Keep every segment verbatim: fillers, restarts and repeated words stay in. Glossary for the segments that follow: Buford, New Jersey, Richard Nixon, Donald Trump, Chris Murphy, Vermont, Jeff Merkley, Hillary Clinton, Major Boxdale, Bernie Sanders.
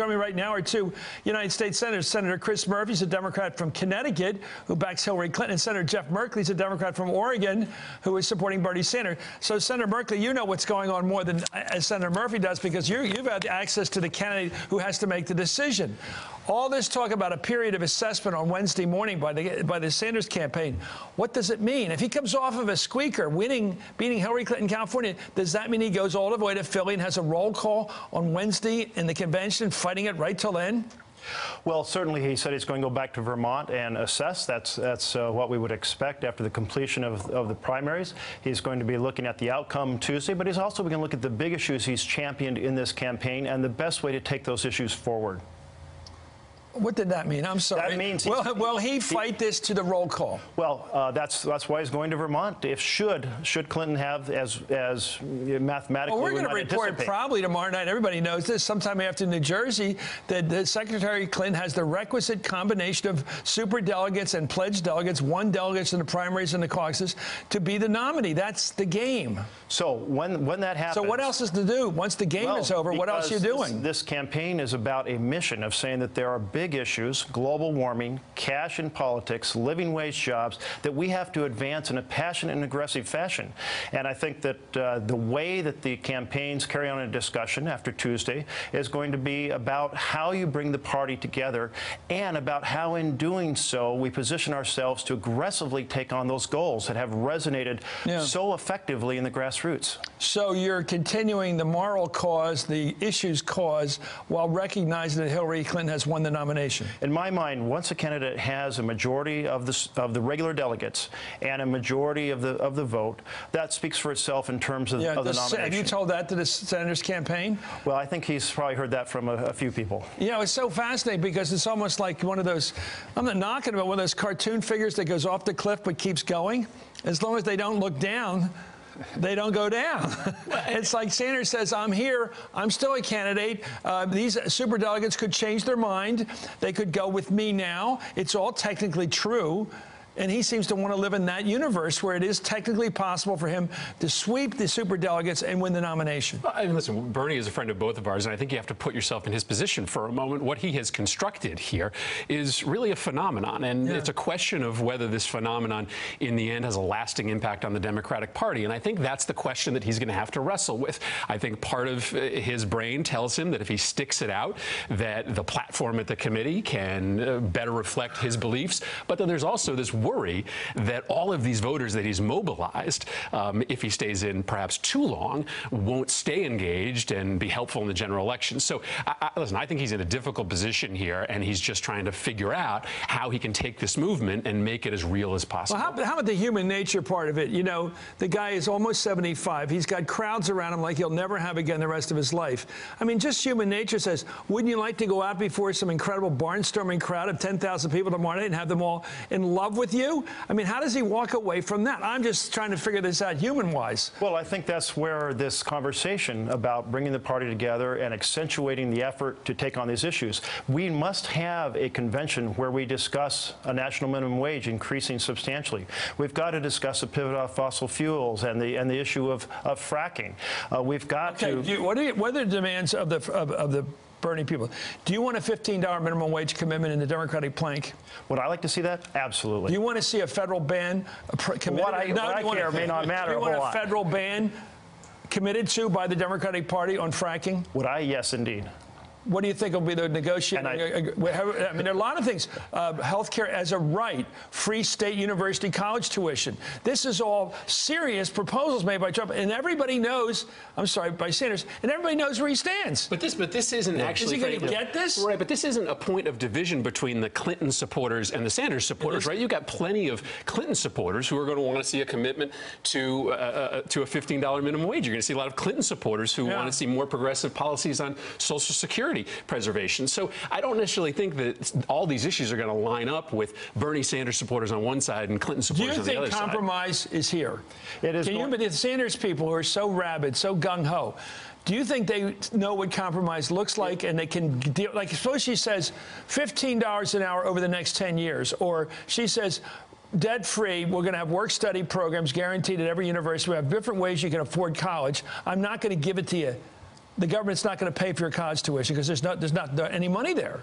Joining me right now are two United States senators. Senator Chris Murphy is a Democrat from Connecticut who backs Hillary Clinton. And Senator Jeff Merkley is a Democrat from Oregon who is supporting Bernie Sanders. So, Senator Merkley, you know what's going on more than as Senator Murphy does because you, you've had access to the candidate who has to make the decision. All this talk about a period of assessment on Wednesday morning by the, by the Sanders campaign, what does it mean? If he comes off of a squeaker, winning, beating Hillary Clinton in California, does that mean he goes all the way to Philly and has a roll call on Wednesday in the convention, fighting it right till end? Well, certainly he said he's going to go back to Vermont and assess. That's, that's uh, what we would expect after the completion of, of the primaries. He's going to be looking at the outcome Tuesday, but he's also going to look at the big issues he's championed in this campaign and the best way to take those issues forward. What did that mean? I'm sorry. That means will, will he fight he, this to the roll call? Well, uh, that's that's why he's going to Vermont. If should should Clinton have as as mathematically? Well, we're going to report anticipate. probably tomorrow night. Everybody knows this. Sometime after New Jersey, that the Secretary Clinton has the requisite combination of super delegates and pledged delegates, one delegates in the primaries and the caucuses, to be the nominee. That's the game. So when when that happens. So what else is to do once the game well, is over? What else are you doing? This, this campaign is about a mission of saying that there are big. Big issues, global warming, cash in politics, living wage jobs, that we have to advance in a passionate and aggressive fashion. And I think that uh, the way that the campaigns carry on a discussion after Tuesday is going to be about how you bring the party together and about how in doing so we position ourselves to aggressively take on those goals that have resonated yeah. so effectively in the grassroots. So you're continuing the moral cause, the issues cause, while recognizing that Hillary Clinton has won the nomination. In my mind, once a candidate has a majority of the of the regular delegates and a majority of the of the vote, that speaks for itself in terms of, yeah, of the nomination. Have you told that to the Sanders campaign? Well, I think he's probably heard that from a, a few people. You know, it's so fascinating because it's almost like one of those. I'm not knocking about one of those cartoon figures that goes off the cliff but keeps going. As long as they don't look down, they don't go down. It's like Sanders says, I'm here, I'm still a candidate. Uh, these superdelegates could change their mind. They could go with me now. It's all technically true. And he seems to want to live in that universe where it is technically possible for him to sweep the superdelegates and win the nomination. Well, I mean, listen, Bernie is a friend of both of ours, and I think you have to put yourself in his position for a moment. What he has constructed here is really a phenomenon, and yeah. it's a question of whether this phenomenon in the end has a lasting impact on the Democratic Party. And I think that's the question that he's going to have to wrestle with. I think part of his brain tells him that if he sticks it out, that the platform at the committee can better reflect his beliefs. But then there's also this worry that all of these voters that he's mobilized, um, if he stays in perhaps too long, won't stay engaged and be helpful in the general election. So, I, I, listen, I think he's in a difficult position here, and he's just trying to figure out how he can take this movement and make it as real as possible. Well, how, how about the human nature part of it? You know, the guy is almost seventy-five. He's got crowds around him like he'll never have again the rest of his life. I mean, just human nature says, wouldn't you like to go out before some incredible barnstorming crowd of ten thousand people tomorrow night and have them all in love with you? I mean, how does he walk away from that? I'm just trying to figure this out human-wise. Well, I think that's where this conversation about bringing the party together and accentuating the effort to take on these issues. We must have a convention where we discuss a national minimum wage increasing substantially. We've got to discuss the pivot off fossil fuels and the and the issue of, of fracking. Uh, we've got okay, to... Do you, what, are you, what are the demands of the, of, of the Bernie people? Do you want a fifteen dollar minimum wage commitment in the Democratic plank? Would I like to see that? Absolutely. Do you want to see a federal ban committed? What I, no, what I care a, may not matter a whole lot. Do you want a federal ban committed to by the Democratic Party on fracking? Would I? Yes, indeed. What do you think will be the negotiating? I, I mean, there are a lot of things. Uh, healthcare as a right, free state university college tuition. This is all serious proposals made by Trump, and everybody knows. I'm sorry, by Sanders, and everybody knows where he stands. But this, but this isn't yeah. actually. Is he going to get this? Right, but this isn't a point of division between the Clinton supporters and the Sanders supporters, right? You got plenty of Clinton supporters who are going to want to see a commitment to uh, to a fifteen dollar minimum wage. You're going to see a lot of Clinton supporters who yeah. want to see more progressive policies on Social Security preservation. So I don't necessarily think that all these issues are going to line up with Bernie Sanders supporters on one side and Clinton supporters on the other side. Do you think compromise is here? It is. Can you, but the Sanders people who are so rabid, so gung-ho, do you think they know what compromise looks like and they can deal? Like, suppose she says fifteen dollars an hour over the next ten years, or she says debt-free, we're going to have work-study programs guaranteed at every university. We have different ways you can afford college. I'm not going to give it to you the government's not going to pay for your college tuition because there's not, there's not any money there.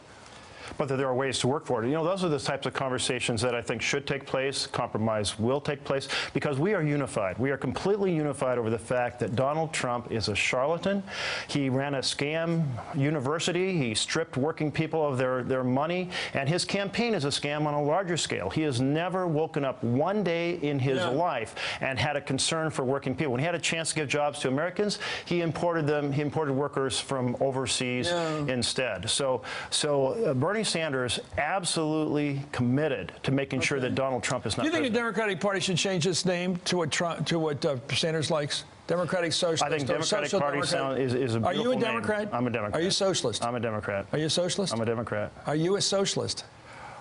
But that there are ways to work for it. You know, those are the types of conversations that I think should take place. Compromise will take place because we are unified. We are completely unified over the fact that Donald Trump is a charlatan. He ran a scam university. He stripped working people of their, their money. And his campaign is a scam on a larger scale. He has never woken up one day in his yeah. life and had a concern for working people. When he had a chance to give jobs to Americans, he imported them. He imported workers from overseas yeah. instead. So, so uh, Bernie Sanders absolutely committed to making okay. sure that Donald Trump is not. Do you think president. The Democratic Party should change its name to what Trump, to what uh, Sanders likes? Democratic Socialist. I think Democratic Social Party Democrat. is, is a beautiful name. Are you a Democrat? Name. I'm a Democrat. Are you socialist? I'm a Democrat. Are you a socialist? I'm a Democrat. Are you a socialist?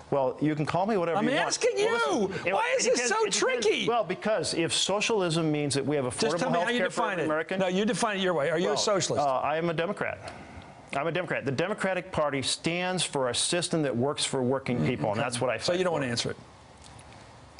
Well, you can call me whatever I'm you want. I'm asking you. Well, listen, it, why is this so it tricky? Well, because if socialism means that we have affordable health care for every American. No, you define it your way. Are you well, a socialist? Uh, I am a Democrat. I'm a Democrat. The Democratic Party stands for a system that works for working people, and that's what I fight So you don't for. want to answer it?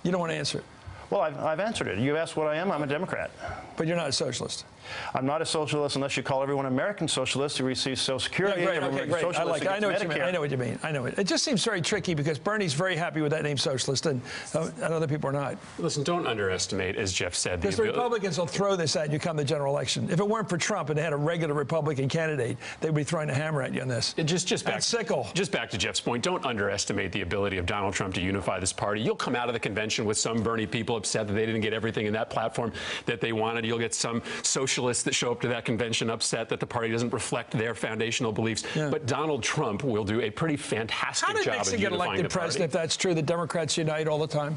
You don't want to answer it? Well, I've, I've answered it. You asked what I am. I'm a Democrat. But you're not a socialist. I'm not a socialist unless you call everyone American socialist who receives Social Security. Yeah, great, okay, great. Socialist I like it. I know what Medicare. you mean. I know what you mean. I know it. It just seems very tricky because Bernie's very happy with that name, socialist, and, uh, and other people are not. Listen, don't underestimate, as Jeff said, because the, the Republicans will throw this at you come the general election. If it weren't for Trump and they had a regular Republican candidate, they'd be throwing a hammer at you on this. It just, just back, sickle. Just back to Jeff's point. Don't underestimate the ability of Donald Trump to unify this party. You'll come out of the convention with some Bernie people upset that they didn't get everything in that platform that they wanted. You'll get some socialists that show up to that convention upset that the party doesn't reflect their foundational beliefs. Yeah. But Donald Trump will do a pretty fantastic job of unifying the party. How did Nixon get elected president, if that's true, the Democrats unite all the time?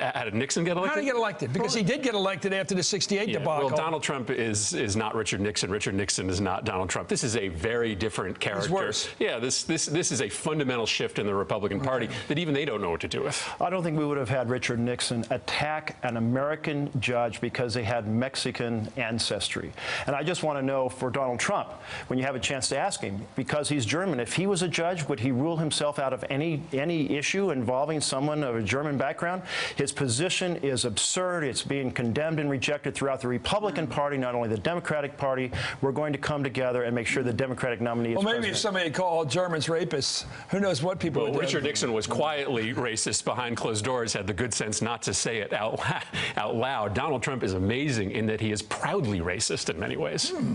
How did Nixon get elected? How did he get elected? Because he did get elected after the sixty-eight yeah. debacle. Well, Donald Trump is is not Richard Nixon. Richard Nixon is not Donald Trump. This is a very different character. It's worse. Yeah, this this this is a fundamental shift in the Republican Party okay. that even they don't know what to do with. I don't think we would have had Richard Nixon attack an American judge because they had Mexican ancestry. And I just want to know for Donald Trump, when you have a chance to ask him, because he's German, if he was a judge, would he rule himself out of any any issue involving someone of a German background? His position is absurd. It's being condemned and rejected throughout the Republican Party, not only the Democratic Party. We're going to come together and make sure the Democratic nominee is Well, maybe president. If somebody called Germans rapists, who knows what people well, would Richard do. Nixon was quietly racist behind closed doors, had the good sense not to say it out, out loud. Donald Trump is amazing in that he is proudly racist in many ways. Hmm.